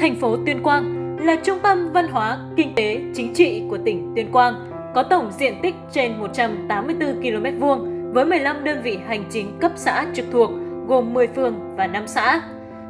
Thành phố Tuyên Quang là trung tâm văn hóa, kinh tế, chính trị của tỉnh Tuyên Quang, có tổng diện tích trên 184 km2 với 15 đơn vị hành chính cấp xã trực thuộc, gồm 10 phường và 5 xã.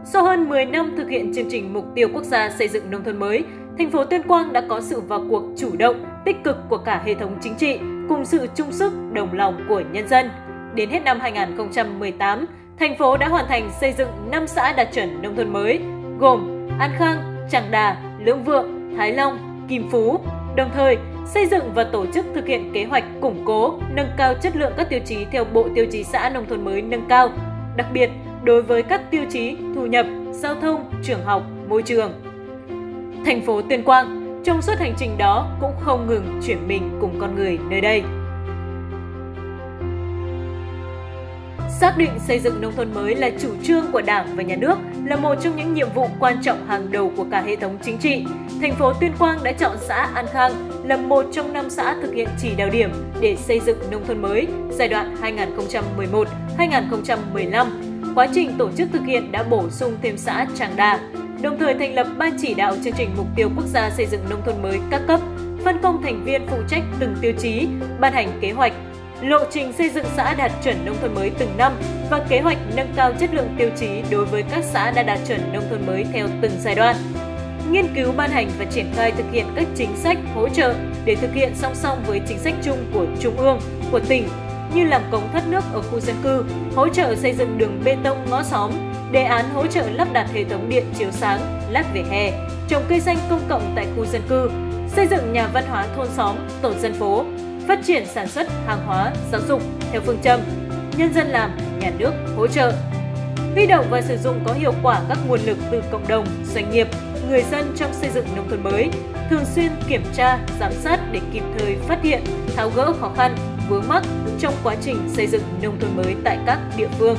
Sau hơn 10 năm thực hiện chương trình Mục tiêu Quốc gia xây dựng nông thôn mới, thành phố Tuyên Quang đã có sự vào cuộc chủ động, tích cực của cả hệ thống chính trị cùng sự chung sức, đồng lòng của nhân dân. Đến hết năm 2018, thành phố đã hoàn thành xây dựng 5 xã đạt chuẩn nông thôn mới, gồm An Khang, Tràng Đà, Lưỡng Vượng, Thái Long, Kim Phú, đồng thời xây dựng và tổ chức thực hiện kế hoạch củng cố, nâng cao chất lượng các tiêu chí theo Bộ Tiêu chí Xã Nông thôn mới nâng cao, đặc biệt đối với các tiêu chí thu nhập, giao thông, trường học, môi trường. Thành phố Tuyên Quang trong suốt hành trình đó cũng không ngừng chuyển mình cùng con người nơi đây. Xác định xây dựng nông thôn mới là chủ trương của Đảng và Nhà nước, là một trong những nhiệm vụ quan trọng hàng đầu của cả hệ thống chính trị. Thành phố Tuyên Quang đã chọn xã An Khang là một trong 5 xã thực hiện chỉ đạo điểm để xây dựng nông thôn mới giai đoạn 2011-2015. Quá trình tổ chức thực hiện đã bổ sung thêm xã Tràng Đà, đồng thời thành lập Ban chỉ đạo chương trình Mục tiêu Quốc gia xây dựng nông thôn mới các cấp, phân công thành viên phụ trách từng tiêu chí, ban hành kế hoạch, lộ trình xây dựng xã đạt chuẩn nông thôn mới từng năm và kế hoạch nâng cao chất lượng tiêu chí đối với các xã đã đạt chuẩn nông thôn mới theo từng giai đoạn. Nghiên cứu, ban hành và triển khai thực hiện các chính sách hỗ trợ để thực hiện song song với chính sách chung của Trung ương, của tỉnh, như làm cống thoát nước ở khu dân cư, hỗ trợ xây dựng đường bê tông ngõ xóm, đề án hỗ trợ lắp đặt hệ thống điện chiếu sáng, lát vỉa hè, trồng cây xanh công cộng tại khu dân cư, xây dựng nhà văn hóa thôn xóm, tổ dân phố, phát triển sản xuất, hàng hóa, giáo dục theo phương châm nhân dân làm, nhà nước hỗ trợ. Huy động và sử dụng có hiệu quả các nguồn lực từ cộng đồng, doanh nghiệp, người dân trong xây dựng nông thôn mới, thường xuyên kiểm tra, giám sát để kịp thời phát hiện, tháo gỡ khó khăn, vướng mắc trong quá trình xây dựng nông thôn mới tại các địa phương.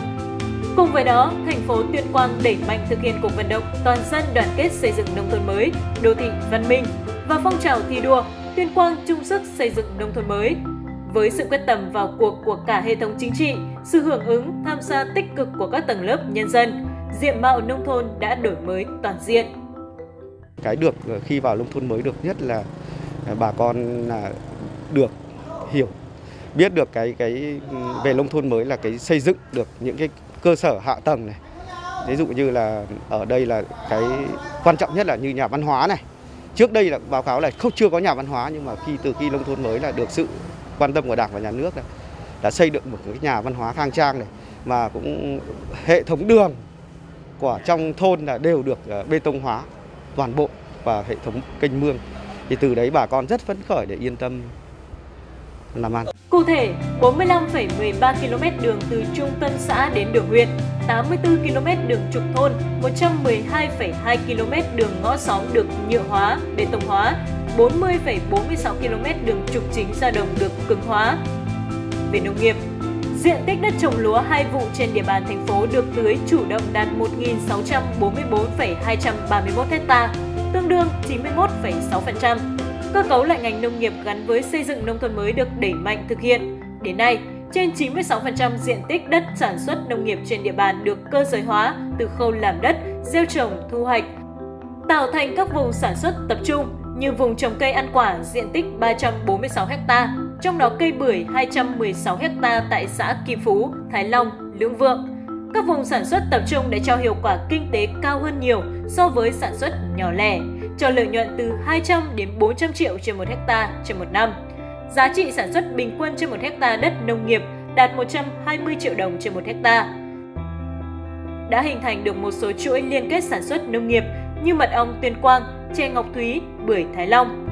Cùng với đó, thành phố Tuyên Quang đẩy mạnh thực hiện cuộc vận động toàn dân đoàn kết xây dựng nông thôn mới, đô thị văn minh và phong trào thi đua Tuyên Quang chung sức xây dựng nông thôn mới. Với sự quyết tâm vào cuộc của cả hệ thống chính trị, sự hưởng ứng tham gia tích cực của các tầng lớp nhân dân, diện mạo nông thôn đã đổi mới toàn diện. Cái được khi vào nông thôn mới được nhất là bà con là được hiểu, biết được cái về nông thôn mới là cái xây dựng được những cái cơ sở hạ tầng này. Ví dụ như là ở đây là cái quan trọng nhất là như nhà văn hóa này. Trước đây là báo cáo là chưa có nhà văn hóa, nhưng mà từ khi nông thôn mới là được sự quan tâm của Đảng và Nhà nước này, đã xây được một cái nhà văn hóa khang trang này, mà cũng hệ thống đường của trong thôn là đều được bê tông hóa toàn bộ và hệ thống kênh mương, thì từ đấy bà con rất phấn khởi để yên tâm làm ăn. Cụ thể, 45,13 km đường từ trung tâm xã đến đường huyện, 84 km đường trục thôn, 112,2 km đường ngõ xóm được nhựa hóa, bê tông hóa, 40,46 km đường trục chính ra đồng được cứng hóa. Về nông nghiệp, diện tích đất trồng lúa hai vụ trên địa bàn thành phố được tưới chủ động đạt 1.644,231 ha, tương đương 91,6%. Cơ cấu lại ngành nông nghiệp gắn với xây dựng nông thôn mới được đẩy mạnh thực hiện. Đến nay, trên 96% diện tích đất sản xuất nông nghiệp trên địa bàn được cơ giới hóa từ khâu làm đất, gieo trồng, thu hoạch, tạo thành các vùng sản xuất tập trung như vùng trồng cây ăn quả diện tích 346 ha, trong đó cây bưởi 216 ha tại xã Kỳ Phú, Thái Long, Lưỡng Vượng. Các vùng sản xuất tập trung đã cho hiệu quả kinh tế cao hơn nhiều so với sản xuất nhỏ lẻ, cho lợi nhuận từ 200 đến 400 triệu trên 1 ha trên một năm. Giá trị sản xuất bình quân trên 1 ha đất nông nghiệp đạt 120 triệu đồng trên 1 ha. Đã hình thành được một số chuỗi liên kết sản xuất nông nghiệp như mật ong Tuyên Quang, chè Ngọc Thúy, bưởi Thái Long.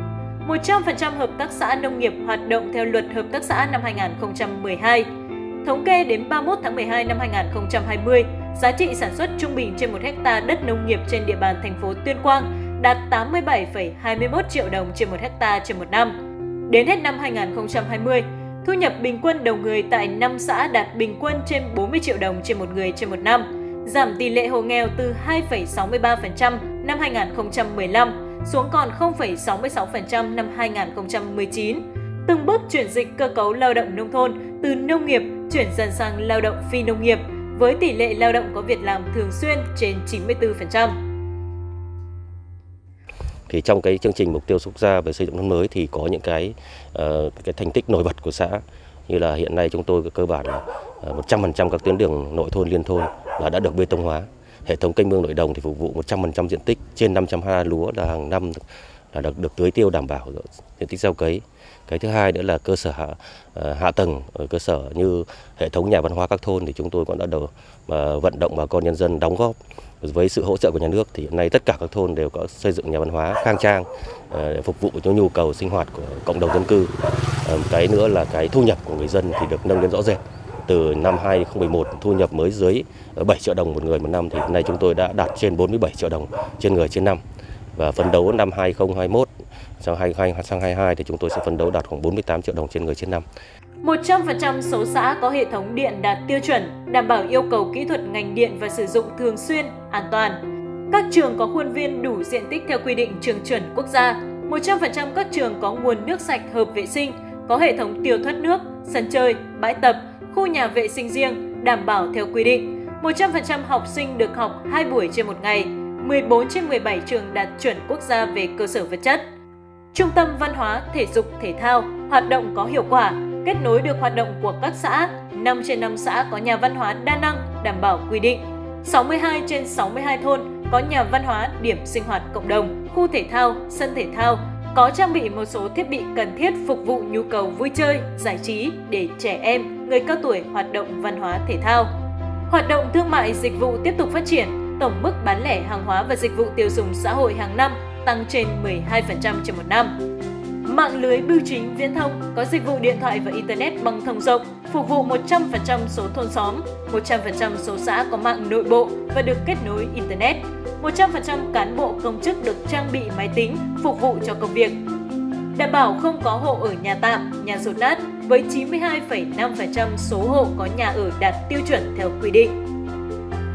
100% hợp tác xã nông nghiệp hoạt động theo Luật Hợp tác xã năm 2012. Thống kê đến 31 tháng 12 năm 2020, giá trị sản xuất trung bình trên 1 ha đất nông nghiệp trên địa bàn thành phố Tuyên Quang đạt 87,21 triệu đồng trên 1 ha trên một năm. Đến hết năm 2020, thu nhập bình quân đầu người tại 5 xã đạt bình quân trên 40 triệu đồng trên một người trên một năm, giảm tỷ lệ hộ nghèo từ 2,63% năm 2015 xuống còn 0,66% năm 2019. Từng bước chuyển dịch cơ cấu lao động nông thôn từ nông nghiệp chuyển dần sang lao động phi nông nghiệp với tỷ lệ lao động có việc làm thường xuyên trên 94%. Thì trong cái chương trình mục tiêu quốc gia về xây dựng nông thôn mới thì có những cái thành tích nổi bật của xã, như là hiện nay chúng tôi cơ bản là 100% các tuyến đường nội thôn liên thôn là đã được bê tông hóa, hệ thống kênh mương nội đồng thì phục vụ 100% diện tích, trên 500 ha lúa là hàng năm là được tưới tiêu đảm bảo diện tích gieo cấy. Cái thứ hai nữa là cơ sở hạ tầng ở cơ sở như hệ thống nhà văn hóa các thôn thì chúng tôi cũng đã vận động bà con nhân dân đóng góp với sự hỗ trợ của nhà nước, thì hiện nay tất cả các thôn đều có xây dựng nhà văn hóa khang trang để phục vụ cho nhu cầu sinh hoạt của cộng đồng dân cư. Cái nữa là cái thu nhập của người dân thì được nâng lên rõ rệt. Từ năm 2011 thu nhập mới dưới 7 triệu đồng một người một năm thì hiện nay chúng tôi đã đạt trên 47 triệu đồng trên người trên năm. Và phấn đấu năm 2021 sang 2022 thì chúng tôi sẽ phấn đấu đạt khoảng 48 triệu đồng trên người trên năm. 100% số xã có hệ thống điện đạt tiêu chuẩn, đảm bảo yêu cầu kỹ thuật ngành điện và sử dụng thường xuyên, an toàn. Các trường có khuôn viên đủ diện tích theo quy định trường chuẩn quốc gia. 100% các trường có nguồn nước sạch hợp vệ sinh, có hệ thống tiêu thoát nước, sân chơi, bãi tập, khu nhà vệ sinh riêng, đảm bảo theo quy định. 100% học sinh được học 2 buổi trên một ngày. 14 trên 17 trường đạt chuẩn quốc gia về cơ sở vật chất. Trung tâm văn hóa, thể dục, thể thao, hoạt động có hiệu quả, kết nối được hoạt động của các xã. 5 trên 5 xã có nhà văn hóa đa năng, đảm bảo quy định. 62 trên 62 thôn có nhà văn hóa, điểm sinh hoạt cộng đồng, khu thể thao, sân thể thao, có trang bị một số thiết bị cần thiết phục vụ nhu cầu vui chơi, giải trí để trẻ em, người cao tuổi hoạt động văn hóa thể thao. Hoạt động thương mại dịch vụ tiếp tục phát triển. Tổng mức bán lẻ hàng hóa và dịch vụ tiêu dùng xã hội hàng năm tăng trên 12% trên một năm. Mạng lưới bưu chính viễn thông có dịch vụ điện thoại và Internet băng thông rộng, phục vụ 100% số thôn xóm, 100% số xã có mạng nội bộ và được kết nối Internet, 100% cán bộ công chức được trang bị máy tính, phục vụ cho công việc. Đảm bảo không có hộ ở nhà tạm, nhà rột nát, với 92,5% số hộ có nhà ở đạt tiêu chuẩn theo quy định.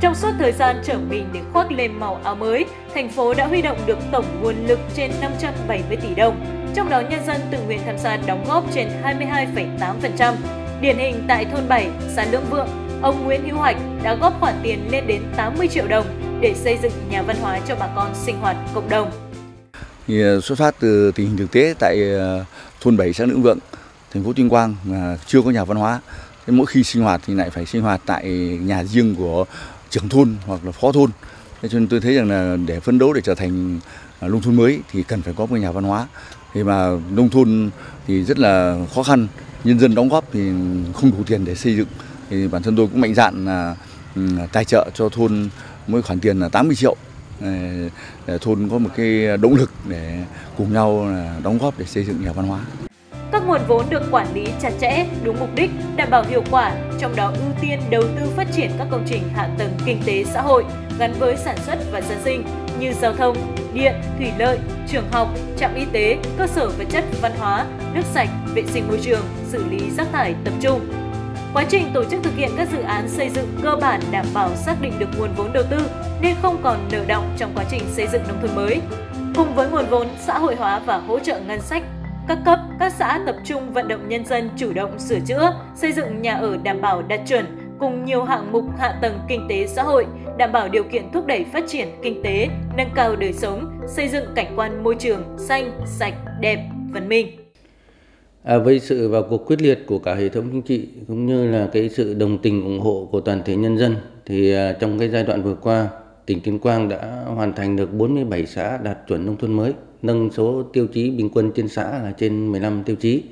Trong suốt thời gian trở mình để khoác lên màu áo mới, thành phố đã huy động được tổng nguồn lực trên 570 tỷ đồng, trong đó nhân dân tự nguyện tham gia đóng góp trên 22,8%. Điển hình tại thôn 7, xã Lưỡng Vượng, ông Nguyễn Hữu Hoạch đã góp khoản tiền lên đến 80 triệu đồng để xây dựng nhà văn hóa cho bà con sinh hoạt cộng đồng. Xuất phát từ tình hình thực tế tại thôn 7, xã Lưỡng Vượng, thành phố Tuyên Quang mà chưa có nhà văn hóa, mỗi khi sinh hoạt thì lại phải sinh hoạt tại nhà riêng của trưởng thôn hoặc là phó thôn. Cho nên tôi thấy rằng là để phấn đấu để trở thành nông thôn mới thì cần phải có một nhà văn hóa. Thế mà nông thôn thì rất là khó khăn, nhân dân đóng góp thì không đủ tiền để xây dựng. Thì bản thân tôi cũng mạnh dạn là tài trợ cho thôn mỗi khoản tiền là 80 triệu. Để thôn có một cái động lực để cùng nhau đóng góp để xây dựng nhà văn hóa. Các nguồn vốn được quản lý chặt chẽ, đúng mục đích, đảm bảo hiệu quả, trong đó ưu tiên đầu tư phát triển các công trình hạ tầng kinh tế xã hội gắn với sản xuất và dân sinh như giao thông, điện, thủy lợi, trường học, trạm y tế, cơ sở vật chất văn hóa, nước sạch, vệ sinh môi trường, xử lý rác thải tập trung. Quá trình tổ chức thực hiện các dự án xây dựng cơ bản đảm bảo xác định được nguồn vốn đầu tư nên không còn nợ đọng trong quá trình xây dựng nông thôn mới. Cùng với nguồn vốn xã hội hóa và hỗ trợ ngân sách, các cấp, các xã tập trung vận động nhân dân chủ động sửa chữa, xây dựng nhà ở đảm bảo đạt chuẩn cùng nhiều hạng mục hạ tầng kinh tế xã hội, đảm bảo điều kiện thúc đẩy phát triển kinh tế, nâng cao đời sống, xây dựng cảnh quan môi trường xanh, sạch, đẹp, văn minh. Với sự vào cuộc quyết liệt của cả hệ thống chính trị cũng như là cái sự đồng tình ủng hộ của toàn thể nhân dân thì trong cái giai đoạn vừa qua, tỉnh Tuyên Quang đã hoàn thành được 47 xã đạt chuẩn nông thôn mới, nâng số tiêu chí bình quân trên xã là trên 15 tiêu chí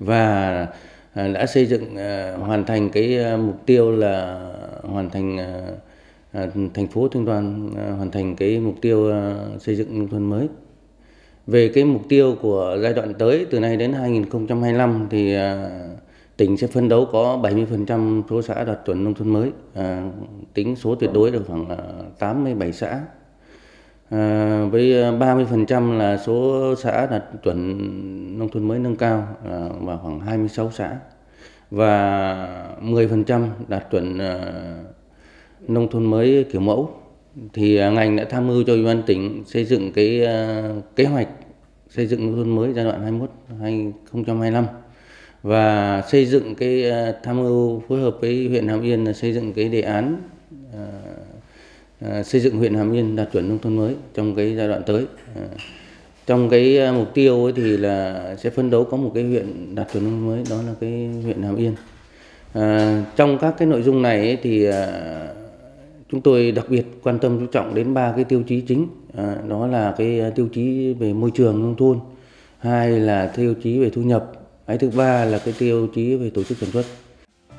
và đã xây dựng hoàn thành cái mục tiêu là hoàn thành thành phố Tuyên Quang hoàn thành cái mục tiêu xây dựng nông thôn mới. Về cái mục tiêu của giai đoạn tới từ nay đến 2025 thì tỉnh sẽ phấn đấu có 70% số xã đạt chuẩn nông thôn mới, tính số tuyệt đối được khoảng 87 xã. Với 30% là số xã đạt chuẩn nông thôn mới nâng cao và khoảng 26 xã. Và 10% đạt chuẩn nông thôn mới kiểu mẫu. Thì ngành đã tham mưu cho Ủy ban tỉnh xây dựng cái kế hoạch xây dựng nông thôn mới giai đoạn 2021-2025. Và xây dựng cái tham mưu phối hợp với huyện Hàm Yên là xây dựng cái đề án xây dựng huyện Hàm Yên đạt chuẩn nông thôn mới trong cái giai đoạn tới. Trong cái mục tiêu ấy thì là sẽ phấn đấu có một cái huyện đạt chuẩn nông mới, đó là cái huyện Hàm Yên. Trong các cái nội dung này ấy thì chúng tôi đặc biệt quan tâm chú trọng đến ba cái tiêu chí chính, đó là cái tiêu chí về môi trường nông thôn, hai là tiêu chí về thu nhập, cái thứ ba là cái tiêu chí về tổ chức sản xuất.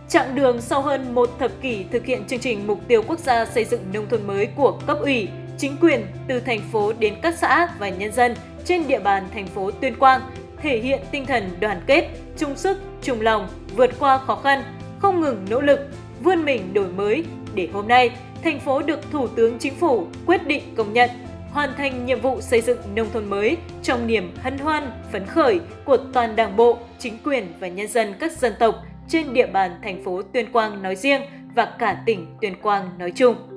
Chặng đường sau hơn một thập kỷ thực hiện chương trình Mục tiêu Quốc gia xây dựng nông thôn mới của cấp ủy, chính quyền từ thành phố đến các xã và nhân dân trên địa bàn thành phố Tuyên Quang thể hiện tinh thần đoàn kết, chung sức, chung lòng, vượt qua khó khăn, không ngừng nỗ lực, vươn mình đổi mới để hôm nay thành phố được Thủ tướng Chính phủ quyết định công nhận, hoàn thành nhiệm vụ xây dựng nông thôn mới trong niềm hân hoan, phấn khởi của toàn Đảng bộ, chính quyền và nhân dân các dân tộc trên địa bàn thành phố Tuyên Quang nói riêng và cả tỉnh Tuyên Quang nói chung.